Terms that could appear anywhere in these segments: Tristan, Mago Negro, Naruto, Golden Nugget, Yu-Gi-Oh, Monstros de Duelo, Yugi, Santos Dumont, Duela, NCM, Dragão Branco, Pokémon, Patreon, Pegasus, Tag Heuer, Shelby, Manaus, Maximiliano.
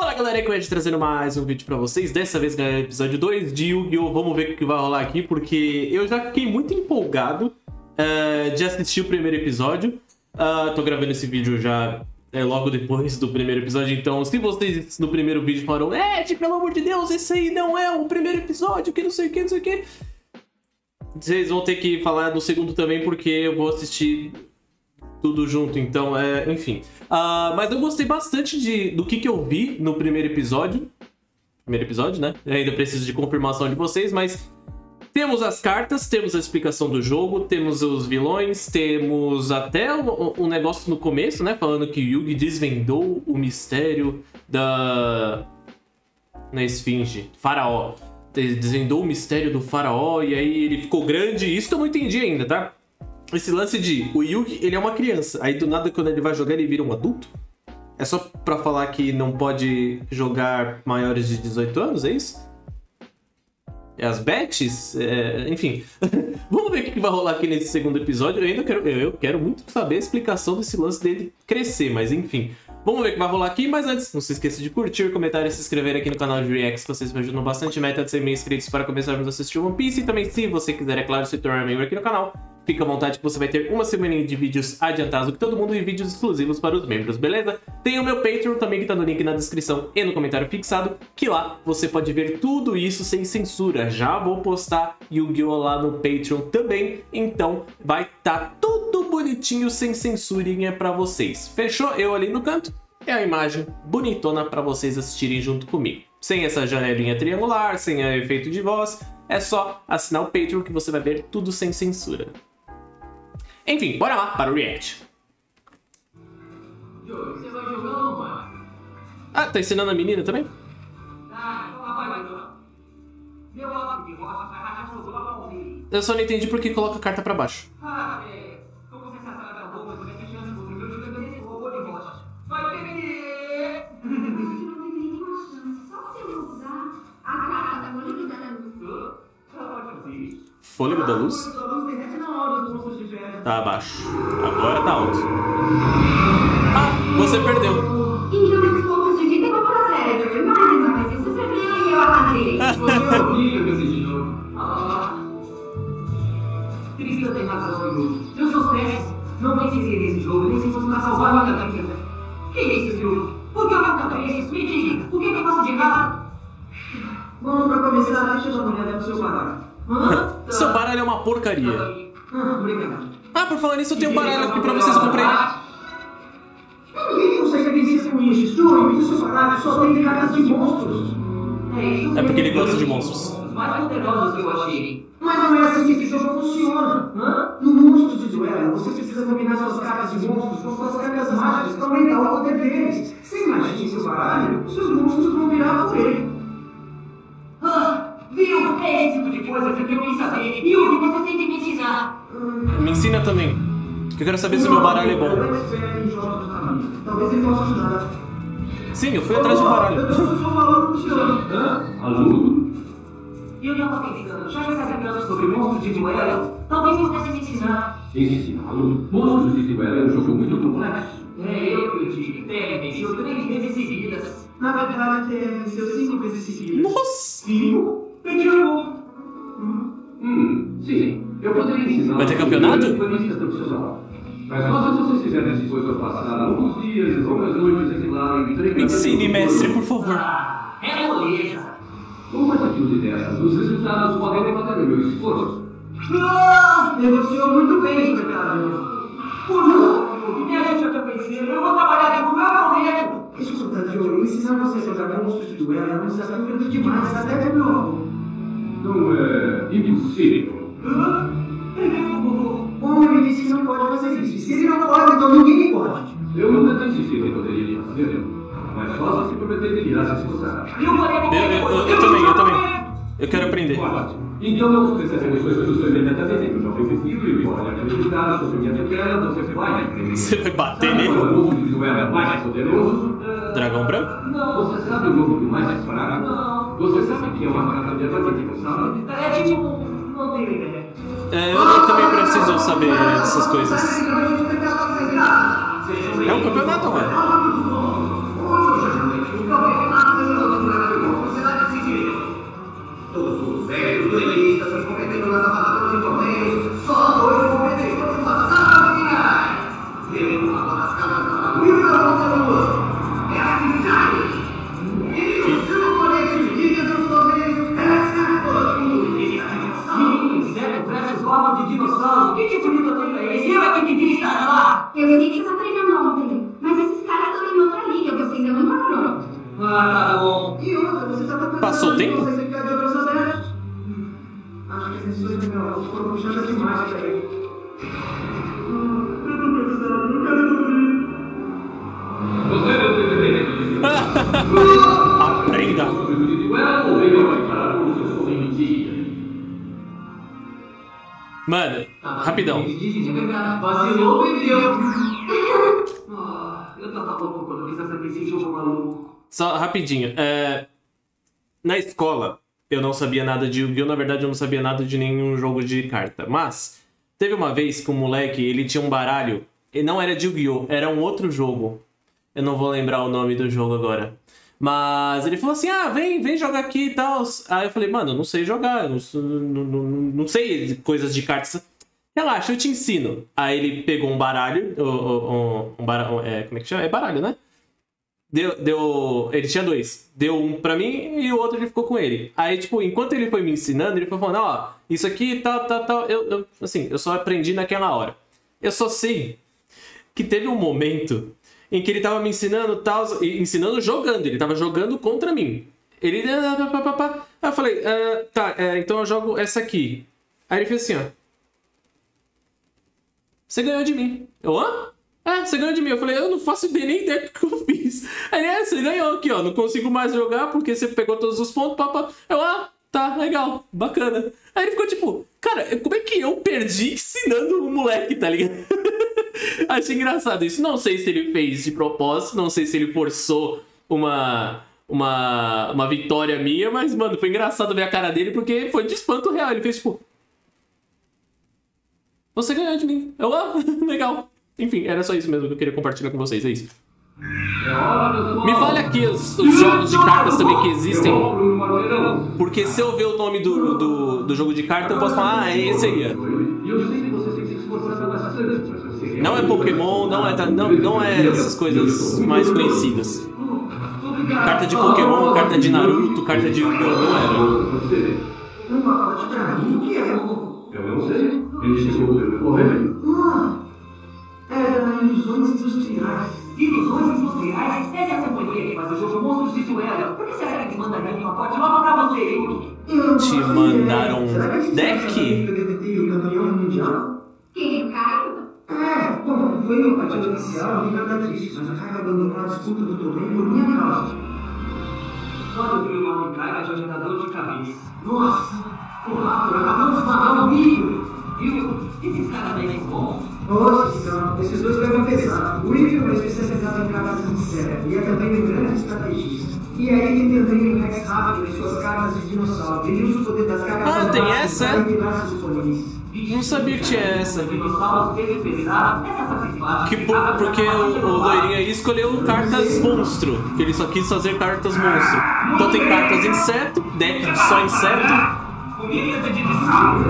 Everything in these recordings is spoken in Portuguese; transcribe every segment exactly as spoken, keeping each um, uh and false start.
Fala galera, eu estou trazendo mais um vídeo pra vocês, dessa vez galera, episódio dois de Yu-Gi-Oh! Vamos ver o que vai rolar aqui, porque eu já fiquei muito empolgado uh, de assistir o primeiro episódio. Uh, tô gravando esse vídeo já é, logo depois do primeiro episódio, então se vocês no primeiro vídeo falaram Ed, pelo amor de Deus, esse aí não é o primeiro episódio, que não sei o que, não sei o que... Vocês vão ter que falar do segundo também, porque eu vou assistir... tudo junto, então, é, enfim. Uh, mas eu gostei bastante de, do que, que eu vi no primeiro episódio. Primeiro episódio, né? Eu ainda preciso de confirmação de vocês, mas... temos as cartas, temos a explicação do jogo, temos os vilões, temos até um, um negócio no começo, né? Falando que Yugi desvendou o mistério da... na esfinge, faraó. Desvendou o mistério do faraó e aí ele ficou grande. Isso que eu não entendi ainda, tá? Esse lance de, o Yugi, ele é uma criança, aí do nada quando ele vai jogar ele vira um adulto? É só pra falar que não pode jogar maiores de dezoito anos, é isso? É as bets? É... enfim. Vamos ver o que vai rolar aqui nesse segundo episódio, eu ainda quero, eu quero muito saber a explicação desse lance dele crescer, mas enfim. Vamos ver o que vai rolar aqui, mas antes, não se esqueça de curtir, comentar e se inscrever aqui no canal de Reacts, que vocês me ajudam bastante, meta de cem mil inscritos para começarmos a assistir One Piece, e também se você quiser, é claro, se tornar membro aqui no canal. Fica à vontade que você vai ter uma semana de vídeos adiantados do que todo mundo e vídeos exclusivos para os membros, beleza? Tem o meu Patreon também que tá no link na descrição e no comentário fixado, que lá você pode ver tudo isso sem censura. Já vou postar Yu-Gi-Oh! Lá no Patreon também, então vai tá tudo bonitinho, sem censurinha pra vocês. Fechou? Eu ali no canto é a imagem bonitona pra vocês assistirem junto comigo. Sem essa janelinha triangular, sem efeito de voz, é só assinar o Patreon que você vai ver tudo sem censura. Enfim, bora lá para o React. Você vai jogar ou não? Ah, tá ensinando a menina também? Eu só não entendi por que coloca a carta pra baixo. Fôlego da luz? Tá abaixo. Agora tá alto. Ah, você perdeu. Tristan tem razão, Yugi. Eu sou péssimo. Não venceria esse jogo, nem se fosse pra salvar uma gatinha. Que isso, Yugi? Por que eu vou ficar preso? Me diga, o que eu faço de errado? Bom, pra começar, deixa eu dar uma olhada no seu baralho. Seu baralho é uma porcaria. Obrigado. Ah, por falar nisso, eu tenho um baralho aqui pra vocês comprarem. É porque ele gosta de monstros. Mas não é assim que esse jogo funciona. No Monstros de Duelo, você precisa combinar suas cartas de monstros com suas cartas mágicas pra aumentar o poder deles. Sem magia em seu baralho, seus monstros vão virar por ele. Ah, viu? É esse tipo de coisa que eu queria saber. E o que você tem que me ensinar? Me ensina também, que eu quero saber se o meu baralho é bom. Sim, eu fui atrás de um baralho. Eu não tô pensando, já que você aprendeu sobre Monstros de Duelo, talvez eu possa te ensinar. Sim, aluno. Monstros de Duelo é um jogo muito complexo. É, eu acredito. Terra venceu três vezes seguidas. Na verdade, a Terra venceu cinco vezes seguidas. Nossa! Cinco? Perdi o gol. Hum, sim. Eu poderia ensinar. Vai ter campeonato? Mas só se vocês fizerem essas coisas passar alguns dias, longas noites, exilarem, treinando. Ensine, mestre, por favor. Ah, é moleza. Como essa atitude dessas, os resultados podem levantar o meu esforço. Ah, negociou muito bem, coitado. Por favor, me ajude a vencer, eu vou trabalhar com o meu correto. Escuta, Diogo, ensinar vocês a jogar Monstros de Duelo é um desafio grande demais, até de novo. Não é impossível. Hã? O homem me disse que não pode fazer isso. Se ele não pode, então ninguém pode. Eu nunca disse que poderia fazer, mas só se prometer que irá se esforçar. Eu, eu, eu também, eu também. Eu quero aprender. Então não se esqueça das coisas do seu imediatamente. Eu já fui vencido e eu vou acreditar sobre minha pequena, você vai aprender. Você vai bater nele? O novo do é mais poderoso. Dragão Branco? Não. Você sabe o novo do mais fraco? Não. Você sabe que é uma carta de atlética, sabe? É tipo... não tenho ideia. É, eu também preciso saber essas coisas. É um campeonato, velho. Ah, tá bom. E outra, você já tá pensando... Passou o tempo? Você que cadê pra essas áreas? Acho que esses dois primeiros foram puxadas demais, cara. Eu não precisava, eu quero dormir. Você não tem direito. Aprenda. Mano, rapidão. Vacilou, bebeu. Eu tava louco quando eu fiz essa decisão, jogo maluco. Só rapidinho, é... na escola eu não sabia nada de Yu-Gi-Oh! Na verdade eu não sabia nada de nenhum jogo de carta, mas teve uma vez que um moleque, ele tinha um baralho, e não era de Yu-Gi-Oh! Era um outro jogo, eu não vou lembrar o nome do jogo agora, mas ele falou assim, ah, vem, vem jogar aqui e tal, aí eu falei, mano, eu não sei jogar, não, não, não, não sei coisas de cartas, relaxa, eu te ensino. Aí ele pegou um baralho, um, um, um baralho, é, como é que chama? É baralho, né? Deu, deu, ele tinha dois. Deu um pra mim e o outro ele ficou com ele. Aí, tipo, enquanto ele foi me ensinando, ele foi falando, ó, isso aqui, tal, tal, tal. Eu, eu, assim, eu só aprendi naquela hora. Eu só sei que teve um momento em que ele tava me ensinando, tal, ensinando jogando. Ele tava jogando contra mim. Ele... Aí eu falei, ah, tá, é, então eu jogo essa aqui. Aí ele fez assim, ó. Você ganhou de mim. Eu, hã? Ah, você ganhou de mim. Eu falei, eu não faço nem ideia do que eu fiz. Aí ele, é, você ganhou aqui, ó. Não consigo mais jogar porque você pegou todos os pontos, papá. Eu, ah, tá, legal, bacana. Aí ele ficou tipo, cara, como é que eu perdi ensinando o moleque, tá ligado? Achei engraçado isso. Não sei se ele fez de propósito, não sei se ele forçou uma, uma, uma vitória minha, mas, mano, foi engraçado ver a cara dele porque foi de espanto real. Ele fez tipo, você ganhou de mim. Eu, ah, legal. Enfim, era só isso mesmo que eu queria compartilhar com vocês, é isso. Me fale aqui os, os jogos de cartas também que existem. Porque se eu ver o nome do, do, do jogo de carta, eu posso falar, ah, é esse aí. Não é Pokémon, não é, não, não é essas coisas mais conhecidas. Carta de Pokémon, carta de Naruto, carta de... não era. Eu não sei. Era ilusões industriais. Ilusões industriais? É essa mulher que faz o jogo Monstros de Duelo. Por que você acha que mandaram uma pote logo pra você, Yugi? Te mandaram um deck? Quem é caro? É, bom, foi uma partida inicial e nada disso. Mas acaba abandonando a disputa do torneio por minha causa. Só do que o nome cara de agendador de cabeça. Nossa, porra, acabamos de pagar o milho. Viu? Esses caras daí são bons. Hoje, então, esses dois levam pesado. O Yu-Gi-Oh! é especializado em cartas sinceras e é também um grande estrategista. E aí ele também um rex rápido em suas cartas de dinossauro e usa o poder das cartas... Ah, tem essa? Não sabia que tinha essa. Que por, porque o, o loirinho aí escolheu cartas monstro, que ele só quis fazer cartas monstro. Então tem cartas inseto, deck de só inseto,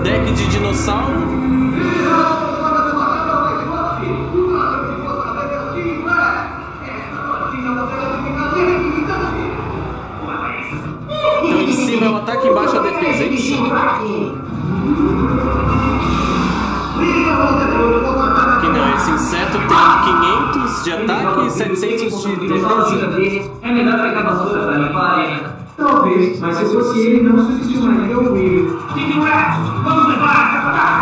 deck de dinossauro... Então em cima é o ataque, embaixo é a defesa, é isso? Que não, esse inseto tem quinhentos de ataque e setecentos de defesa. É melhor pegar a vassoura pra limpar a arena. Talvez, mas se fosse ele, não substituiria o Will. Vamos levar essa batata!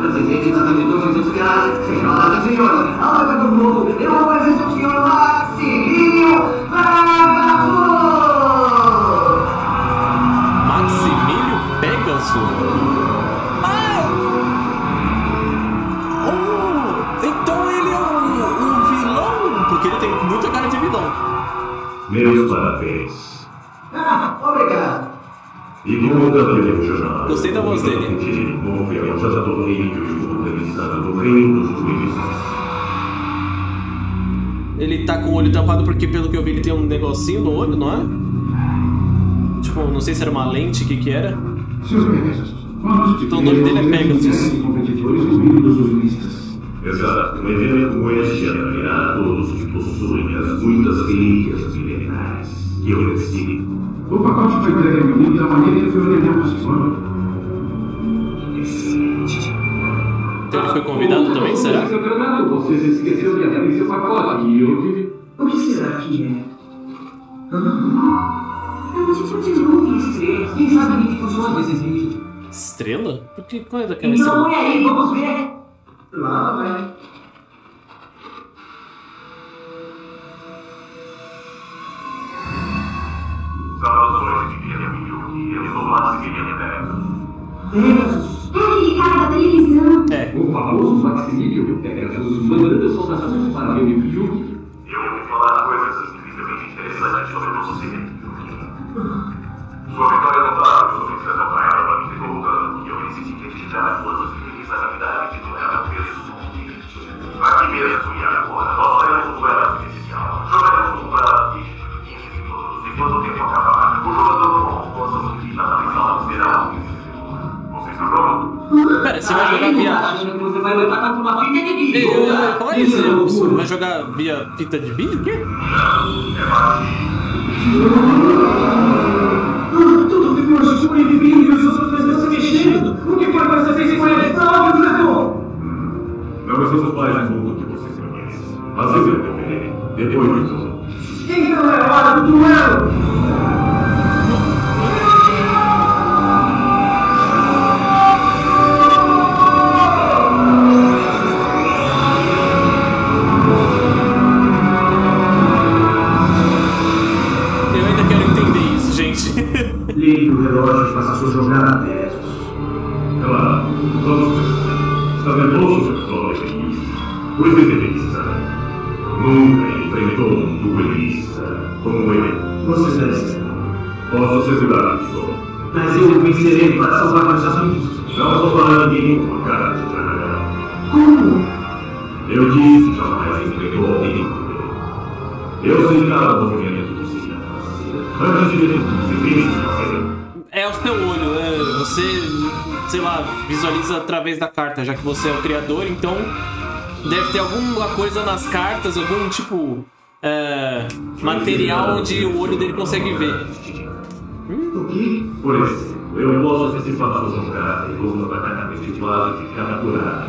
presidente da Câmara dos Deputados, senhoras e senhores, a hora do povo, eu apresento o senhor Maximiliano, Pegasus! Maximiliano Pegasus? Meus parabéns. Ah, obrigado. E nunca devemos jornal. Gostei da voz dele. Ele tá com o olho tampado porque, pelo que eu vi, ele tem um negocinho no olho, não é? Tipo, não sei se era uma lente, o que que era. Então o nome dele é Pegasus. Exato, um evento como este atrairá todos que possuem as muitas relíquias milenares que eu recebi. O pacote foi predeterminado da maneira que foi ordenado. Excelente. Então ele foi convidado também, será? Seu granado, vocês esqueceram de abrir seu pacote e eu tive. O que será que é? Eu não sei se eu ouvi estrela. Quem sabe o que funciona esses vídeos? Estrela? Por que? Qual é daquela estrela? Não, é aí, vamos ver. Lá vai. Saudações de Guilherme Yugi, eu sou Maximiliano Pegasus. Ele ligado à televisão. É, o famoso Maximiliano Pegasus mandando saudações para Guilherme Yugi. Eu ouvi falar coisas incrivelmente interessantes sobre o nosso segredo. Sua vitória notável sobre essa batalha ela me devolveu que eu decidi acreditar todas as crianças da vida de Duela. Aqui mesmo e agora, nós faremos um duelo artificial. Jogaremos um duelo físico de quinze minutos e quando o tempo acabar, o jogador com força subida na missão será um. Vocês estão prontos? Pera, você vai jogar via. Você vai levar com uma fita de vídeo. Eu ia falar isso. Você vai jogar via fita de vídeo? O quê? Não, é magia. Tudo ficou sobrevivido e os outros estão se mexendo. O que foi para vocês foi a história do jogador? Não preciso mais de tudo que você se conhece. Mas eu deverei, depois de tudo. Então é hora do duelo! Eu ainda quero entender isso, gente. Lindo relógio para sua jornada a pé. Claro, vamos ver. Está nervoso? Pois duelista nunca enfrentou um duelista como eu. Você já está. Posso segurar que sou. Mas eu vencerei para salvar meus amigos. Não sou para ninguém com cara de trabalhar. Como? Eu disse que jamais enfrentou alguém como eu. Eu sei cada movimento que você ia fazer. Antes de ver o que você fazer. É o seu olho, é. Você, sei lá, visualiza através da carta, já que você é o criador, então. Deve ter alguma coisa nas cartas, algum tipo é, material onde o olho dele consegue ver. O que? Por exemplo, eu posso antecipar suas jogadas e vou uma batalha vestibular e capturar.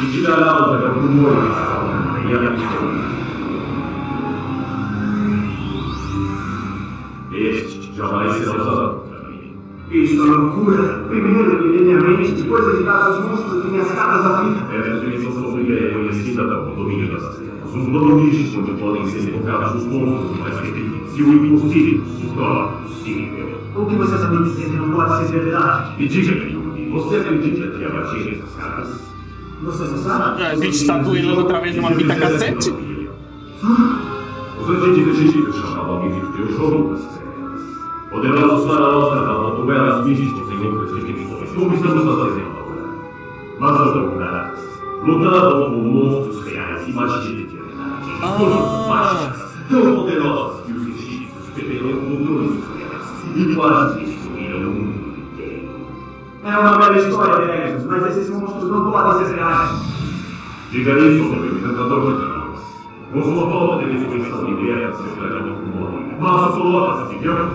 E tirar a alta de algum olho e a minha. Este jamais será usado. Isso é loucura. Primeiro, linearmente, depois evitar os monstros e minhas cartas da vida. Essa dimensão sombria é conhecida como domínio das trevas. Os domínios onde podem ser evocados os monstros mais pequenos e o impossível se torna possível. O que você sabe dizer não pode ser verdade? Me diga-me, você acredita que a magia dessas cartas? Você não sabe? A gente está duelando através de uma fita cassete? Os agentes egípcios chamavam alguém de teu jogo das trevas. Poderosos faraós travavam duelas místicas em outras dimensões, como estamos fazendo agora. Mas as dominadas lutavam com monstros reais e magia de verdade. Todas mágicas, tão poderosas que os egípcios perderam controle dos reais e quase destruíram o mundo inteiro. É uma bela história, Pegasus, mas esses monstros não podem ser reais. Diga isso sobre o encantador de Deus. Com sua volta de definição liberta, seu dragão humano. Nossa flota, viu?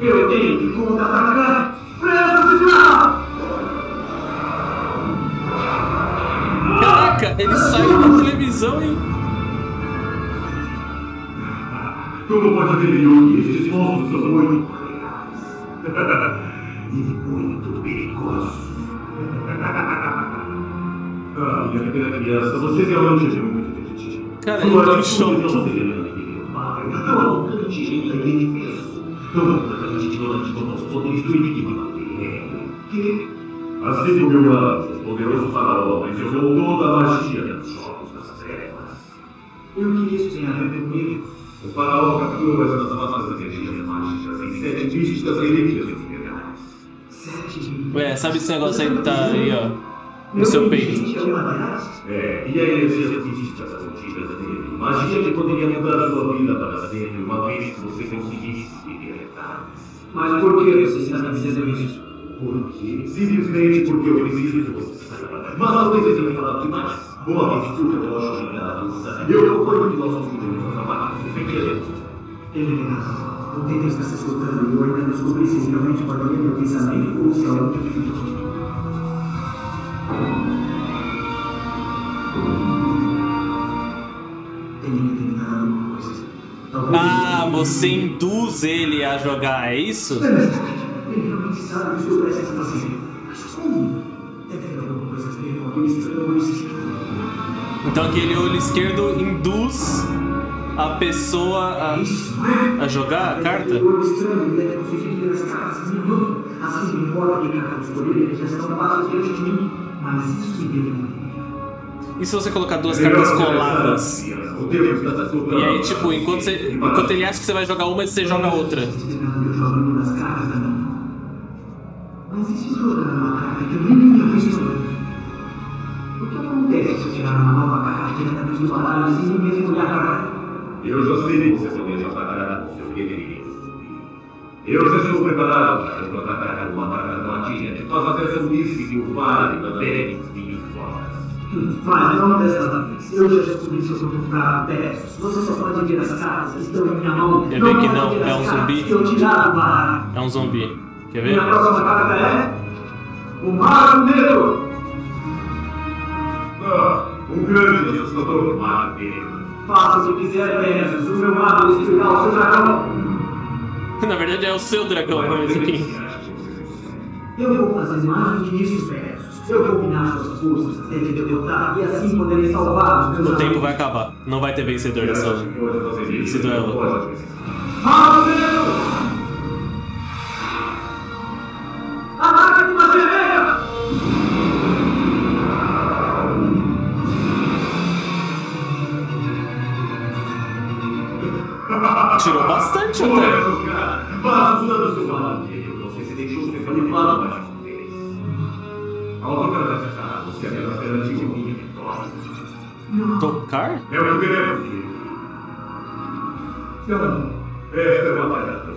Eu tenho que contra-atacar! Presta-se lá! Caraca, ele saiu da televisão e... Como pode ver, Yugi, esses monstros são muito reais. e muito perigoso. Ah, minha pequena criança, você realmente é muito divertido. Cara, eu tô em choque. Tão arrogante e indefeso. Tão completamente ignorante como os poderes do enigma. Que? Assim como meu anjo, o poderoso faraó, enviou toda a magia dos jogos das trevas. Eu queria isso sem arrepender comigo. O faraó capturou essas nossas energias mágicas em sete místicas relíquias infernais. Sete. Ué, sabe esse negócio aí que tá aí, ó? No seu peito. É, e a energia mística das antigas dele. Magia que poderia mudar a sua vida para sempre, uma vez que você conseguisse libertar. Mas por que você está dizendo isso? Por quê? Simplesmente porque eu preciso de você. Mas às vezes eu me falava demais. Boa mistura, eu acho que eu não fui o que nós conseguimos trabalhar. Sem querer. Eliminação. O tempo está se escutando e eu ainda descobri se realmente poderia meu pensamento ou se é outro tipo. Ah, você induz ele a jogar, é isso? Ele realmente sabe que isso parece que está fazendo. Então aquele olho esquerdo induz a pessoa a, a jogar a carta? E se você colocar duas cartas coladas? E aí, tipo, enquanto, você, enquanto ele acha que você vai jogar uma, você joga outra. Mas e se jogar uma carta que eu nem havia visto? O que acontece se eu tirar uma nova carta que ainda tem os baralhos e mesmo olhar pra cá? Eu já sei que você poderia atacar o seu guerreiro. Eu já estou preparado para atacar uma baralha da magia que faz até seu bife e o vale também e fora. Mas não dessa vez. Eu já descobri se eu sou comprar Pegasus. Você só pode ver as cartas que estão em minha mão. É bem que não, é um zumbi. É um zumbi. Quer ver? Minha próxima carta é o Mago Negro. Ah, um grande assustador Mago Negro. Faça o que quiser, Pegasus. O meu mago vai explicar o seu dragão. Na verdade é o seu dragão, não é isso aqui. Eu vou fazer mais do que isso, Pegasus. Eu vou combinar suas forças até te derrotar e assim poderei salvar os meus. O tempo vai acabar. Não vai ter vencedor nessa esse duelo. Ataque de uma sereia! Tirou bastante até. Vazando seu malandro. Você se deixou ser manipulado, mas... Tocar? É o grande. Não, esta é uma parada.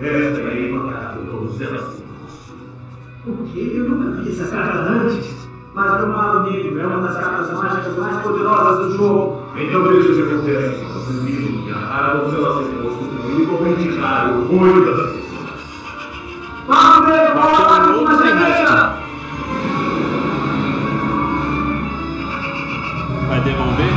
Esta é uma parada todos elas. O que? Eu nunca vi essa carta antes. Mas o Mago Negro é uma das cartas mágicas mais poderosas do jogo. Então veja o que acontece. Vocês me iluminaram, vocês não aceitam e compartilharam o olho das pessoas. Mago Negro, bora com a cegueira! Vai devolver?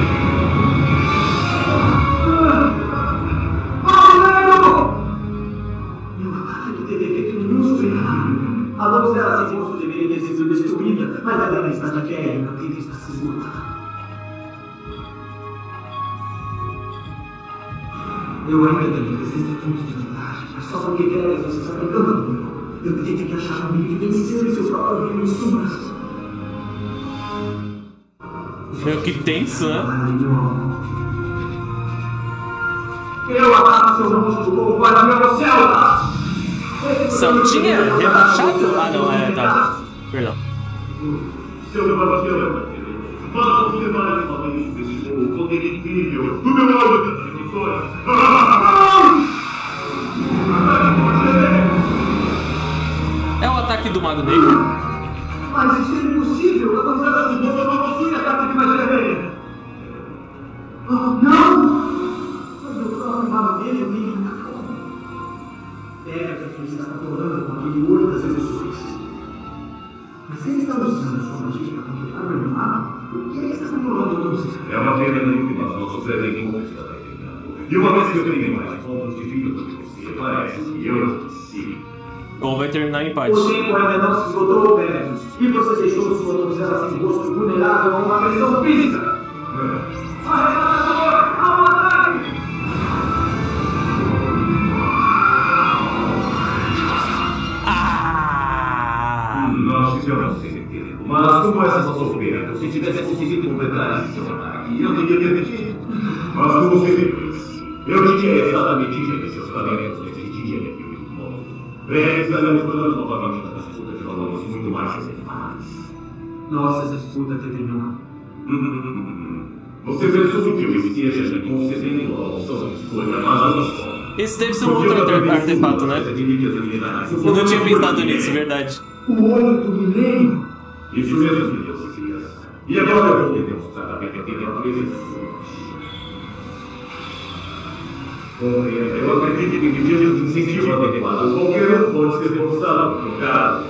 Meu ataque deveria ter um superado. A donzela sem rosto deveria ter sido destruída, mas ela está na guerra e não tem que estar segura. Eu ainda tenho preciso de pontos de vantagem, mas só porque quero que você está brincando comigo. Eu tenho que achar um meio de vencer os seus próprios reinos sombras. Meu, que tenso, né? Eu abato seu rosto como para meu céu! Saltinha? Rebaixado? Ah, não, é, tá. Perdão. Seu babaqueiro, faça os demais valores desse jogo, o poder incrível do meu olho das emoções. É o ataque do Mago Negro? Mas isso é impossível, a controlada de novo não possui ataque de magia vermelha. Oh, não! Mas eu só arrumava dele e eu nem acabou. Pega que ele estava tornando com aquele olho das emoções. Mas se ele está usando sua magia para controlar o meu mapa, por que ele está controlando todos os seus? É uma pena que nós não sucedem com o que está terminando. E uma vez que eu tenho mais pontos de vida do que você, parece que eu não consigo. Então vai terminar em paz. O tempo ainda não se esgotou, Pegasus. E você deixou sua donzela sem rosto vulnerável a uma pressão física. Arrebatador, ao ataque! Ah! Nós tivemos sem meter. Mas como essa só souberam, se tivesse conseguido completar esse seu ataque, eu teria permitido. Mas como você fez? Eu diria exatamente que seus talentos existiam aqui. Eles estão lutando novamente nas disputas de valores muito mais reservadas. Nossa, essa disputa terminou. Você pensou que o Esteja concedendo a opção de escolha, mas não só. Esse deve ser um outro artefato, né? Eu não tinha pensado nisso, verdade. O olho do milênio. Isso mesmo, meus filhos. E agora eu vou demonstrar a verdadeira presença. Eu acredito que em medidas de incentivo adequado, qualquer um pode ser forçado, no caso.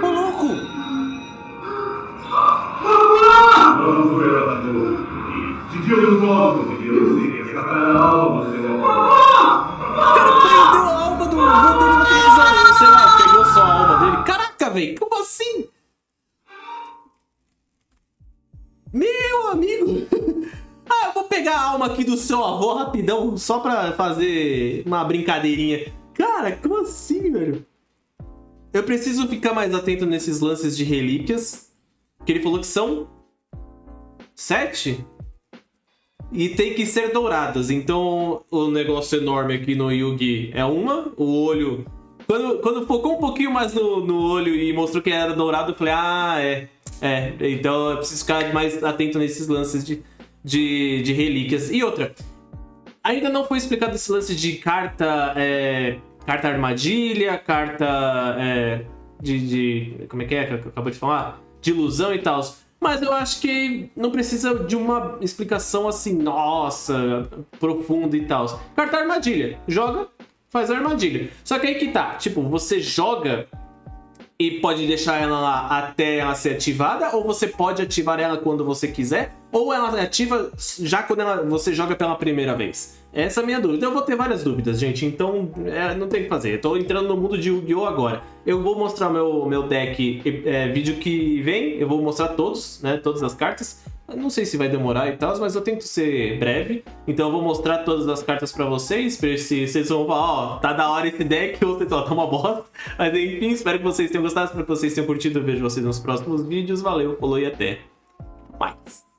Ô louco! Vamos ver a dor. De dia dos mortos, Deus iria escapar a alma do seu amor. Cara, perdeu a alma do robô dele na televisão. Sei lá, pegou só a alma dele. Caraca, velho, como assim? Meu amigo! Ah, eu vou pegar a alma aqui do seu avô rapidão, só pra fazer uma brincadeirinha. Cara, como assim, velho? Eu preciso ficar mais atento nesses lances de relíquias, que ele falou que são sete. E tem que ser douradas. Então, o negócio enorme aqui no Yugi é uma. O olho... Quando, quando focou um pouquinho mais no, no olho e mostrou que era dourado, eu falei, ah, é... É, então eu preciso ficar mais atento nesses lances de, de, de relíquias. E outra, ainda não foi explicado esse lance de carta, é, carta armadilha, carta é, de, de... Como é que é que eu acabei de falar? De ilusão e tal. Mas eu acho que não precisa de uma explicação assim, nossa, profunda e tal. Carta armadilha, joga, faz a armadilha. Só que aí que tá, tipo, você joga... E pode deixar ela lá até ela ser ativada, ou você pode ativar ela quando você quiser, ou ela ativa já quando ela, você joga pela primeira vez. Essa é a minha dúvida. Eu vou ter várias dúvidas, gente, então é, não tem o que fazer. Eu tô entrando no mundo de Yu-Gi-Oh! Agora. Eu vou mostrar meu, meu deck, é, vídeo que vem, eu vou mostrar todos, né, todas as cartas. Eu não sei se vai demorar e tal, mas eu tento ser breve. Então eu vou mostrar todas as cartas pra vocês, pra se vocês vão falar, ó, oh, tá da hora esse deck, ou vocês ó, tá uma bosta. Mas enfim, espero que vocês tenham gostado, espero que vocês tenham curtido. Eu vejo vocês nos próximos vídeos. Valeu, falou e até mais.